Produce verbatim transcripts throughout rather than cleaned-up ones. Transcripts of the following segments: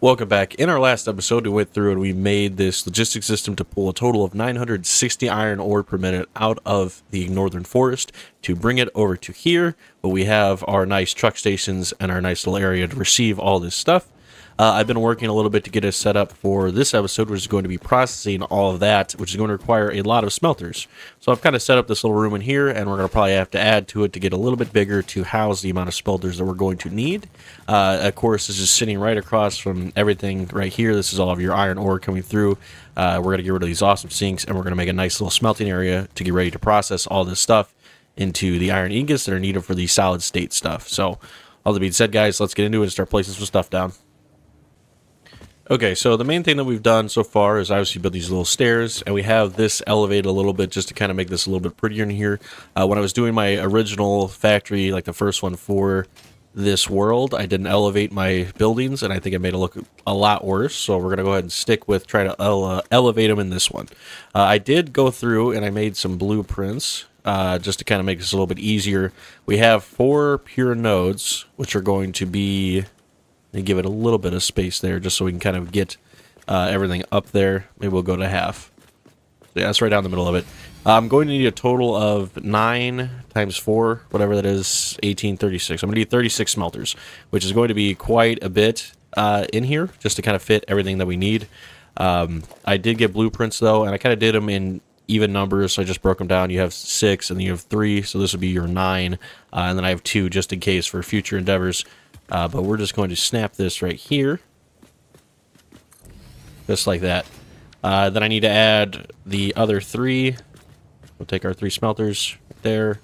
Welcome back. In our last episode, we went through and we made this logistics system to pull a total of nine hundred sixty iron ore per minute out of the northern forest to bring it over to here, where we have our nice truck stations and our nice little area to receive all this stuff. Uh, I've been working a little bit to get us set up for this episode, which is going to be processing all of that, which is going to require a lot of smelters. So I've kind of set up this little room in here, and we're going to probably have to add to it to get a little bit bigger to house the amount of smelters that we're going to need. Uh, of course, this is sitting right across from everything right here. This is all of your iron ore coming through. Uh, we're going to get rid of these awesome sinks, and we're going to make a nice little smelting area to get ready to process all this stuff into the iron ingots that are needed for the solid state stuff. So all that being said, guys, let's get into it and start placing some stuff down. Okay, so the main thing that we've done so far is obviously build these little stairs, and we have this elevated a little bit just to kind of make this a little bit prettier in here. Uh, when I was doing my original factory, like the first one for this world, I didn't elevate my buildings, and I think it made it look a lot worse, so we're going to go ahead and stick with trying to ele uh, elevate them in this one. Uh, I did go through, and I made some blueprints uh, just to kind of make this a little bit easier. We have four pure nodes, which are going to be... and give it a little bit of space there just so we can kind of get uh, everything up there. Maybe we'll go to half. Yeah, that's right down the middle of it. I'm going to need a total of nine times four, whatever that is, eighteen, thirty-six. I'm going to need thirty-six smelters, which is going to be quite a bit uh, in here just to kind of fit everything that we need. Um, I did get blueprints, though, and I kind of did them in even numbers, so I just broke them down. You have six, and then you have three, so this would be your nine. Uh, and then I have two just in case for future endeavors. Uh, but we're just going to snap this right here. Just like that. Uh, then I need to add the other three. We'll take our three smelters right there,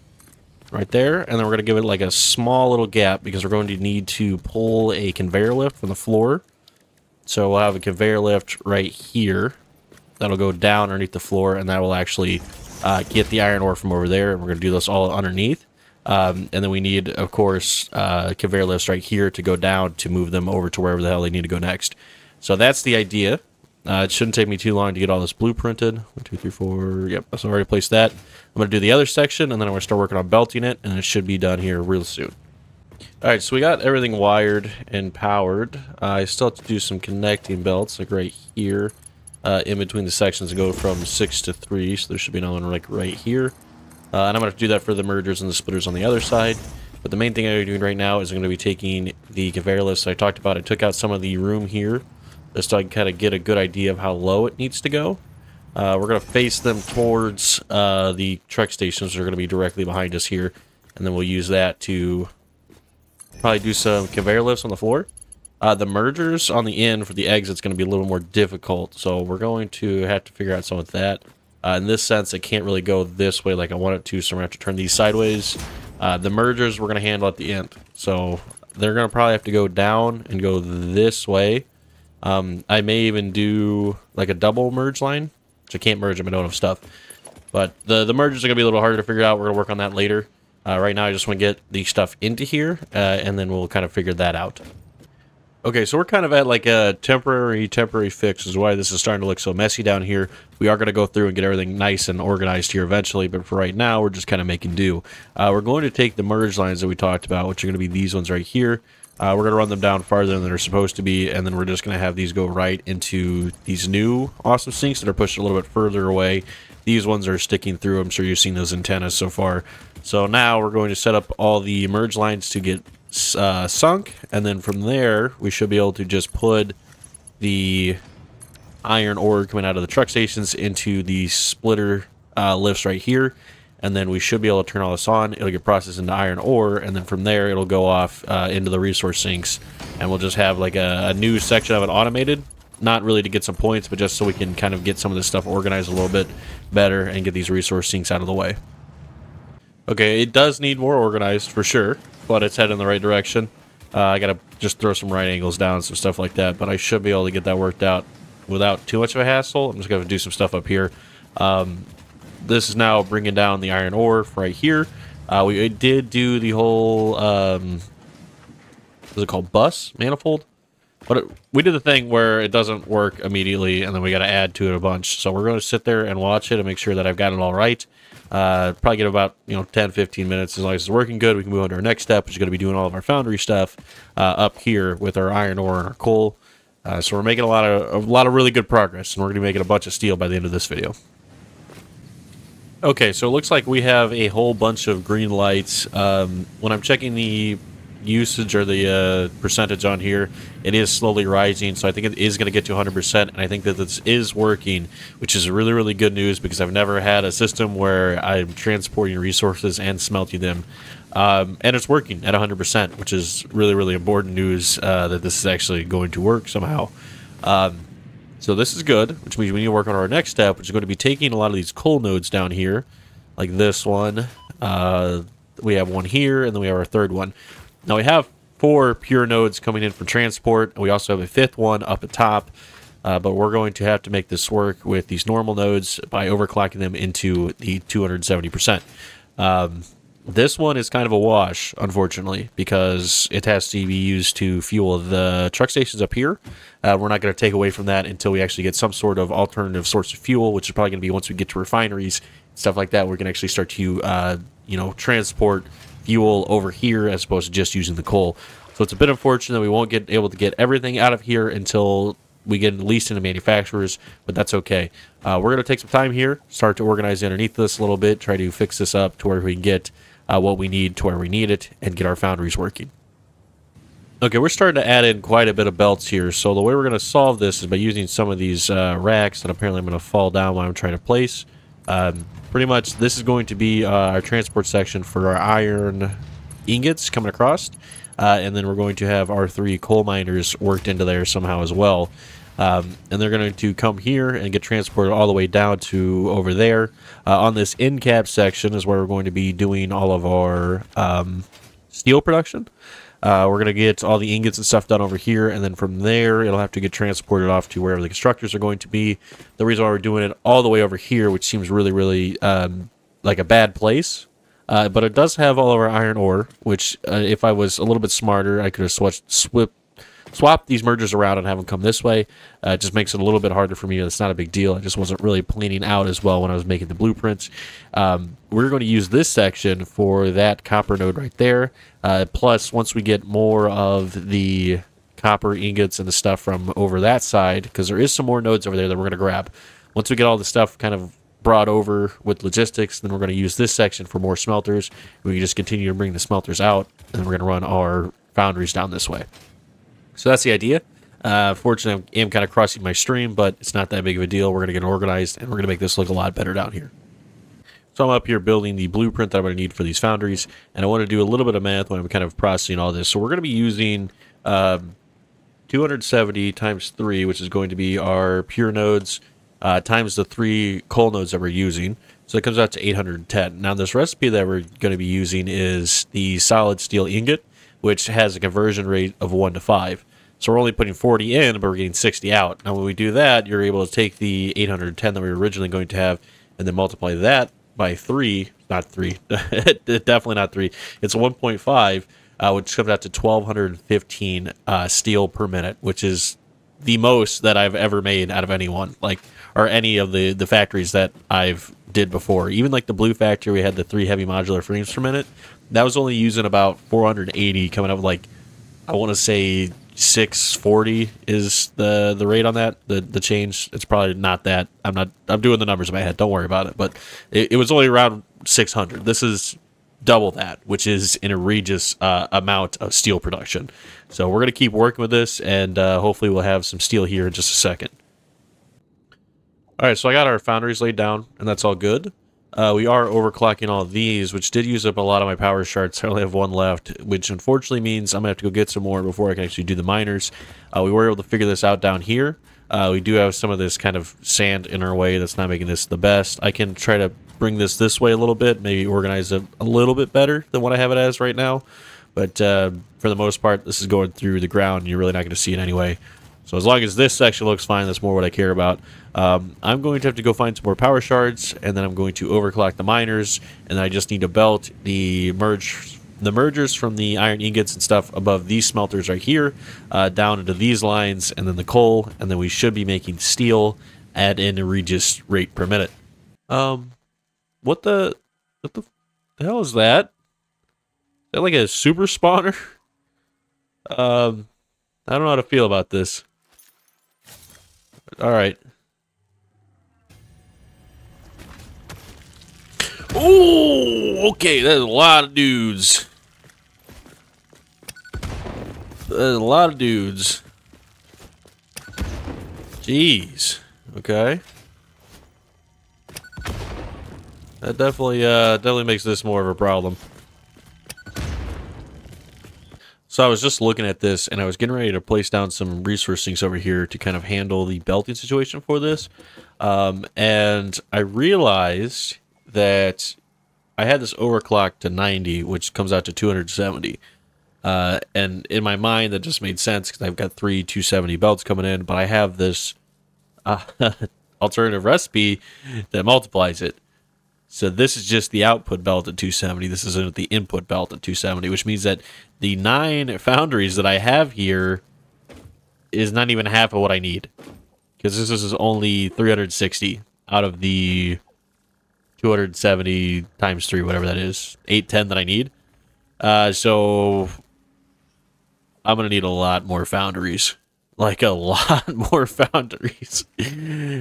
right there. And then we're going to give it like a small little gap because we're going to need to pull a conveyor lift from the floor. So we'll have a conveyor lift right here. That'll go down underneath the floor, and that will actually uh, get the iron ore from over there. And we're going to do this all underneath. Um, and then we need, of course, uh, conveyor lifts right here to go down to move them over to wherever the hell they need to go next. So that's the idea. Uh, it shouldn't take me too long to get all this blueprinted. One, two, three, four. Yep, so I already placed that. I'm going to do the other section, and then I'm going to start working on belting it, and it should be done here real soon. All right, so we got everything wired and powered. Uh, I still have to do some connecting belts, like right here, uh, in between the sections to go from six to three. So there should be another one like right here. Uh, and I'm going to do that for the mergers and the splitters on the other side. But the main thing I'm doing right now is I'm going to be taking the conveyor list I talked about. I took out some of the room here just so I can kind of get a good idea of how low it needs to go. Uh, we're going to face them towards uh, the truck stations that are going to be directly behind us here. And then we'll use that to probably do some conveyor lifts on the floor. Uh, the mergers on the end for the exits is going to be a little more difficult. So we're going to have to figure out some of that. Uh, in this sense, it can't really go this way like I want it to, so we're going to have to turn these sideways. Uh, the mergers we're going to handle at the end. So they're going to probably have to go down and go this way. Um, I may even do like a double merge line, which I can't merge them, I don't have stuff. But the, the mergers are going to be a little harder to figure out. We're going to work on that later. Uh, right now, I just want to get the stuff into here, uh, and then we'll kind of figure that out. Okay, so we're kind of at like a temporary, temporary fix is why this is starting to look so messy down here. We are going to go through and get everything nice and organized here eventually, but for right now, we're just kind of making do. Uh, we're going to take the merge lines that we talked about, which are going to be these ones right here. Uh, we're going to run them down farther than they're supposed to be, and then we're just going to have these go right into these new awesome sinks that are pushed a little bit further away. These ones are sticking through. I'm sure you've seen those antennas so far. So now we're going to set up all the merge lines to get Uh, sunk, and then from there we should be able to just put the iron ore coming out of the truck stations into the splitter uh, lifts right here, and then we should be able to turn all this on. It'll get processed into iron ore, and then from there it'll go off uh, into the resource sinks, and we'll just have like a, a new section of it automated, not really to get some points, but just so we can kind of get some of this stuff organized a little bit better and get these resource sinks out of the way. Okay, it does need more organized for sure, but it's heading in the right direction. Uh, I gotta just throw some right angles down, some stuff like that, but I should be able to get that worked out without too much of a hassle. I'm just gonna do some stuff up here. Um, this is now bringing down the iron ore right here. Uh, we did do the whole, um, what's it called, bus manifold? But it, we did the thing where it doesn't work immediately, and then we got to add to it a bunch. So we're going to sit there and watch it and make sure that I've got it all right. Uh, probably get about, you know, ten, fifteen minutes. As long as it's working good, we can move on to our next step, which is going to be doing all of our foundry stuff uh, up here with our iron ore and our coal. Uh, so we're making a lot of a lot of really good progress, and we're going to be making a bunch of steel by the end of this video. Okay, so it looks like we have a whole bunch of green lights. Um, when I'm checking the usage or the uh, percentage on here, it is slowly rising, so I think it is going to get to one hundred percent, and I think that this is working, which is really, really good news, because I've never had a system where I'm transporting resources and smelting them. Um, and it's working at one hundred percent, which is really, really important news uh, that this is actually going to work somehow. Um, so this is good, which means we need to work on our next step, which is going to be taking a lot of these coal nodes down here, like this one. Uh, we have one here, and then we have our third one. Now we have four pure nodes coming in for transport, and we also have a fifth one up at top. Uh, but we're going to have to make this work with these normal nodes by overclocking them into the two hundred seventy percent. Um, this one is kind of a wash, unfortunately, because it has to be used to fuel the truck stations up here. Uh, we're not going to take away from that until we actually get some sort of alternative source of fuel, which is probably going to be once we get to refineries, stuff like that. We're going to actually start to, uh, you know, transport fuel over here as opposed to just using the coal. So it's a bit unfortunate that we won't get able to get everything out of here until we get at least into manufacturers, but that's okay. Uh, we're going to take some time here, start to organize underneath this a little bit, try to fix this up to where we can get uh, what we need to where we need it and get our foundries working. Okay, we're starting to add in quite a bit of belts here. So the way we're going to solve this is by using some of these uh, racks that apparently I'm going to fall down while I'm trying to place. Um, pretty much this is going to be uh, our transport section for our iron ingots coming across, uh, and then we're going to have our three coal miners worked into there somehow as well, um, and they're going to come here and get transported all the way down to over there. Uh, on this end cap section is where we're going to be doing all of our um, steel production. Uh, we're going to get all the ingots and stuff done over here, and then from there, it'll have to get transported off to wherever the constructors are going to be. The reason why we're doing it all the way over here, which seems really, really um, like a bad place, uh, but it does have all of our iron ore, which uh, if I was a little bit smarter, I could have switched, swip, swapped these mergers around and have them come this way. Uh, it just makes it a little bit harder for me. It's not a big deal. I just wasn't really planning out as well when I was making the blueprints. Um, we're going to use this section for that copper node right there. Uh, plus, once we get more of the copper ingots and the stuff from over that side, because there is some more nodes over there that we're going to grab. Once we get all the stuff kind of brought over with logistics, then we're going to use this section for more smelters. We can just continue to bring the smelters out, and then we're going to run our foundries down this way. So that's the idea. Uh, fortunately, I am kind of crossing my stream, but it's not that big of a deal. We're going to get organized, and we're going to make this look a lot better down here. So I'm up here building the blueprint that I'm going to need for these foundries, and I want to do a little bit of math when I'm kind of processing all this. So we're going to be using um, two hundred seventy times three, which is going to be our pure nodes, uh, times the three coal nodes that we're using. So it comes out to eight hundred ten. Now this recipe that we're going to be using is the solid steel ingot, which has a conversion rate of one to five. So we're only putting forty in, but we're getting sixty out. Now when we do that, you're able to take the eight hundred ten that we were originally going to have and then multiply that by three, not three, definitely not three. It's one point five, uh, which comes out to one thousand two hundred fifteen uh, steel per minute, which is the most that I've ever made out of anyone, like, or any of the the factories that I've did before. Even like the blue factory, we had the three heavy modular frames per minute. That was only using about four hundred eighty, coming up with like, I want to say six forty is the the rate on that, the the change. It's probably not that. I'm not I'm doing the numbers in my head, don't worry about it, but it, it was only around six hundred. This is double that, which is an egregious uh, amount of steel production. So we're going to keep working with this, and uh, hopefully we'll have some steel here in just a second. All right, so I got our foundries laid down, and that's all good. Uh, we are overclocking all these, which did use up a lot of my power shards. I only have one left, which unfortunately means I'm going to have to go get some more before I can actually do the miners. Uh, we were able to figure this out down here. Uh, we do have some of this kind of sand in our way that's not making this the best. I can try to bring this this way a little bit, maybe organize it a little bit better than what I have it as right now. But uh, for the most part, this is going through the ground, and you're really not going to see it anyway. So as long as this section looks fine, that's more what I care about. Um, I'm going to have to go find some more power shards, and then I'm going to overclock the miners, and I just need to belt the merge, the mergers from the iron ingots and stuff above these smelters right here, uh, down into these lines, and then the coal, and then we should be making steel at an egregious rate per minute. Um, what the, what the hell is that? Is that like a super spawner? um, I don't know how to feel about this. All right. Ooh, okay, there's a lot of dudes. There's a lot of dudes. Jeez. Okay. That definitely, uh, definitely makes this more of a problem. So I was just looking at this, and I was getting ready to place down some resource things over here to kind of handle the belting situation for this. Um, and I realized that I had this overclocked to ninety, which comes out to two hundred seventy. Uh, and in my mind, that just made sense because I've got three two seventy belts coming in, but I have this uh, alternative recipe that multiplies it. So this is just the output belt at two seventy. This isn't the input belt at two seventy, which means that the nine foundries that I have here is not even half of what I need. Because this is only three hundred sixty out of the two hundred seventy times three, whatever that is, eight ten that I need. Uh, so I'm going to need a lot more foundries. Like a lot more foundries.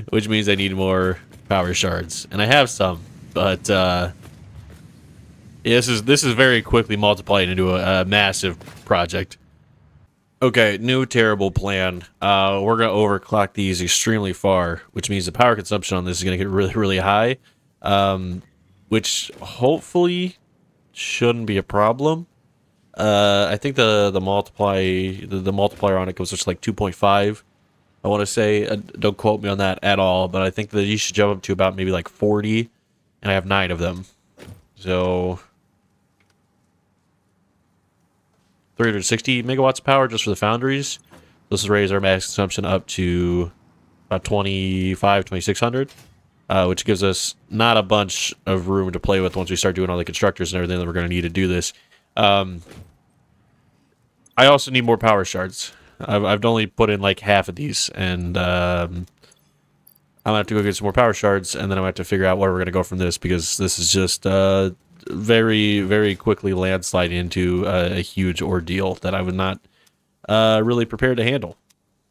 Which means I need more power shards. And I have some. But uh, yeah, this is this is very quickly multiplying into a, a massive project. Okay, new terrible plan. Uh, we're gonna overclock these extremely far, which means the power consumption on this is gonna get really, really high, um, which hopefully shouldn't be a problem. Uh, I think the the multiply the, the multiplier on it goes to like two point five. I want to say, uh, don't quote me on that at all, but I think that you should jump up to about maybe like forty. And I have nine of them. So three hundred sixty megawatts of power just for the foundries. This will raise our max consumption up to about twenty-five, twenty-six hundred. Uh, which gives us not a bunch of room to play with once we start doing all the constructors and everything that we're going to need to do this. Um, I also need more power shards. I've, I've only put in like half of these. And... Um, I'm going to have to go get some more power shards, and then I'm going to have to figure out where we're going to go from this, because this is just uh, very, very quickly landslide into a, a huge ordeal that I was not uh, really prepared to handle.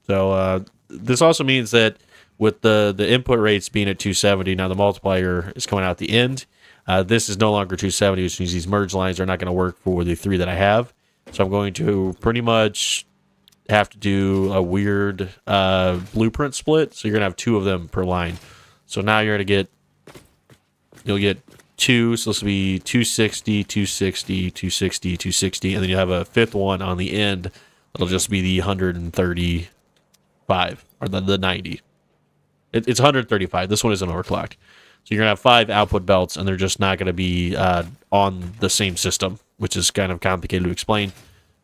So uh, this also means that with the, the input rates being at two seventy, now the multiplier is coming out the end. Uh, this is no longer two seventy, which means these merge lines are not going to work for the three that I have. So I'm going to pretty much... have to do a weird uh, blueprint split, so you're gonna have two of them per line. So now you're gonna get, you'll get two, so this will be two sixty, two sixty, two sixty, two sixty, and then you'll have a fifth one on the end that'll just be the one hundred thirty-five, or the, the ninety. It, it's one hundred thirty-five, this one isn't overclocked. So you're gonna have five output belts, and they're just not gonna be uh, on the same system, which is kind of complicated to explain.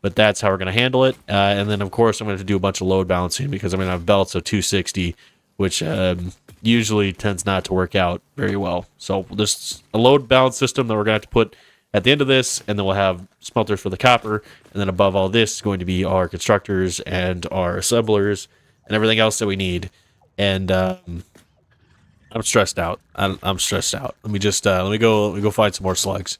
But that's how we're going to handle it. Uh, and then, of course, I'm going to have to do a bunch of load balancing because I'm going to have belts of two sixty, which um, usually tends not to work out very well. So there's a load balance system that we're going to have to put at the end of this, and then we'll have smelters for the copper. And then above all this is going to be our constructors and our assemblers and everything else that we need. And um, I'm stressed out. I'm, I'm stressed out. Let me just uh, let me go let me go find some more slugs.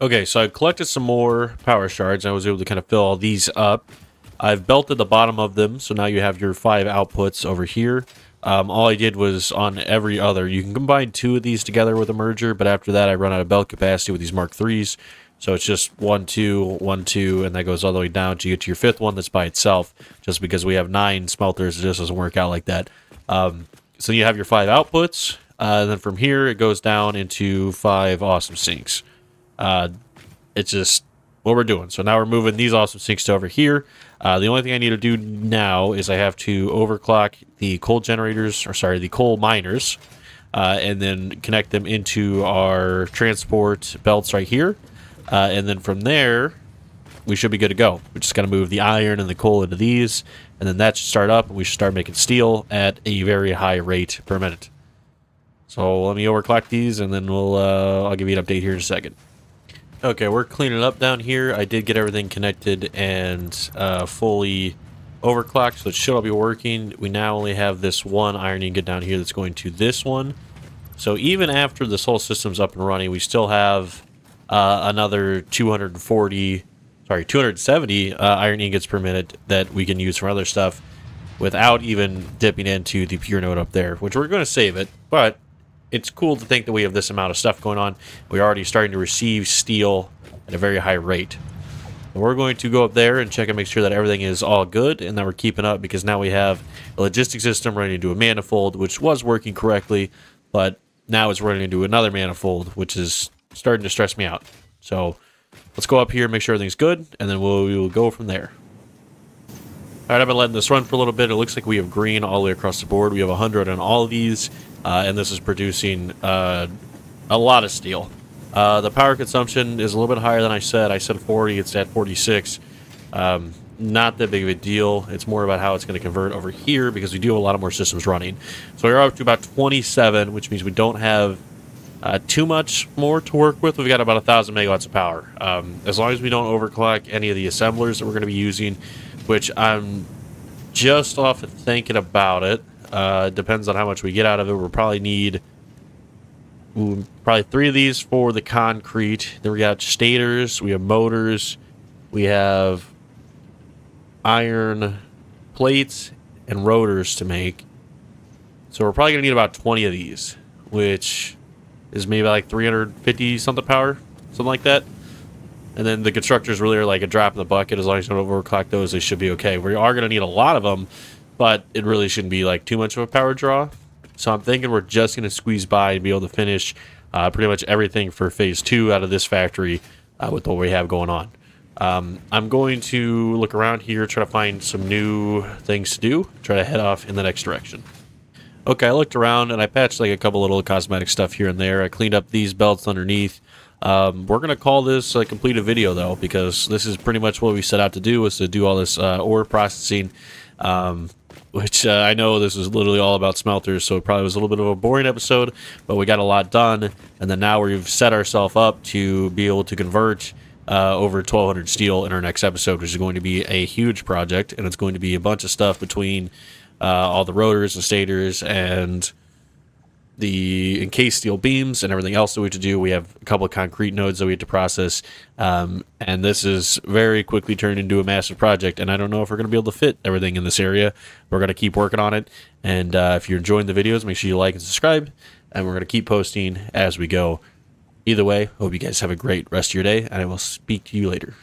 Okay, so I collected some more power shards, and I was able to kind of fill all these up. I've belted the bottom of them, so now you have your five outputs over here. Um, all I did was on every other. You can combine two of these together with a merger, but after that I run out of belt capacity with these Mark threes. So it's just one, two, one, two, and that goes all the way down to you get to your fifth one that's by itself. Just because we have nine smelters, it just doesn't work out like that. Um, so you have your five outputs, uh, and then from here it goes down into five awesome sinks. Uh, it's just what we're doing. So now we're moving these awesome sinks to over here. Uh, the only thing I need to do now is I have to overclock the coal generators, or sorry, the coal miners, uh, and then connect them into our transport belts right here. Uh, and then from there, we should be good to go. We're just going to move the iron and the coal into these, and then that should start up, and we should start making steel at a very high rate per minute. So let me overclock these, and then we'll uh, I'll give you an update here in a second. Okay, we're cleaning up down here. I did get everything connected and uh, fully overclocked, so it should all be working. We now only have this one iron ingot down here that's going to this one. So even after this whole system's up and running, we still have uh, another two hundred forty, sorry, two hundred seventy uh, iron ingots per minute that we can use for other stuff. without even dipping into the pure node up there, which we're going to save it, but it's cool to think that we have this amount of stuff going on. We're already starting to receive steel at a very high rate. And we're going to go up there and check and make sure that everything is all good and that we're keeping up, because now we have a logistics system running into a manifold, which was working correctly, but now it's running into another manifold, which is starting to stress me out. So let's go up here and make sure everything's good, and then we'll, we will go from there. All right, I've been letting this run for a little bit. It looks like we have green all the way across the board. We have one hundred on all of these, uh, and this is producing uh, a lot of steel. Uh, the power consumption is a little bit higher than I said. I said forty, it's at forty-six. Um, not that big of a deal. It's more about how it's going to convert over here, because we do have a lot of more systems running. So we're up to about twenty-seven, which means we don't have uh, too much more to work with. We've got about one thousand megawatts of power. Um, as long as we don't overclock any of the assemblers that we're going to be using, which I'm just off of thinking about it. Uh, depends on how much we get out of it. We'll probably need ooh, probably three of these for the concrete. Then we got stators, we have motors, we have iron plates and rotors to make. So we're probably going to need about twenty of these, which is maybe like three hundred fifty something power, something like that. And then the constructors really are like a drop in the bucket. As long as you don't overclock those, they should be okay. We are going to need a lot of them, but it really shouldn't be like too much of a power draw. So I'm thinking we're just going to squeeze by and be able to finish uh, pretty much everything for phase two out of this factory uh, with what we have going on. Um, I'm going to look around here, try to find some new things to do, try to head off in the next direction. Okay, I looked around and I patched like a couple little cosmetic stuff here and there. I cleaned up these belts underneath. Um, we're going to call this a completed video, though, because this is pretty much what we set out to do, was to do all this uh, ore processing, um, which uh, I know this is literally all about smelters, so it probably was a little bit of a boring episode, but we got a lot done, and then now we've set ourselves up to be able to convert uh, over twelve hundred steel in our next episode, which is going to be a huge project, and it's going to be a bunch of stuff between uh, all the rotors and stators and the encased steel beams and everything else that we have to do. We have a couple of concrete nodes that we have to process, um, and this is very quickly turned into a massive project, and I don't know if we're going to be able to fit everything in this area. We're going to keep working on it, and uh, if you're enjoying the videos, make sure you like and subscribe, and we're going to keep posting as we go. Either way, hope you guys have a great rest of your day, and I will speak to you later.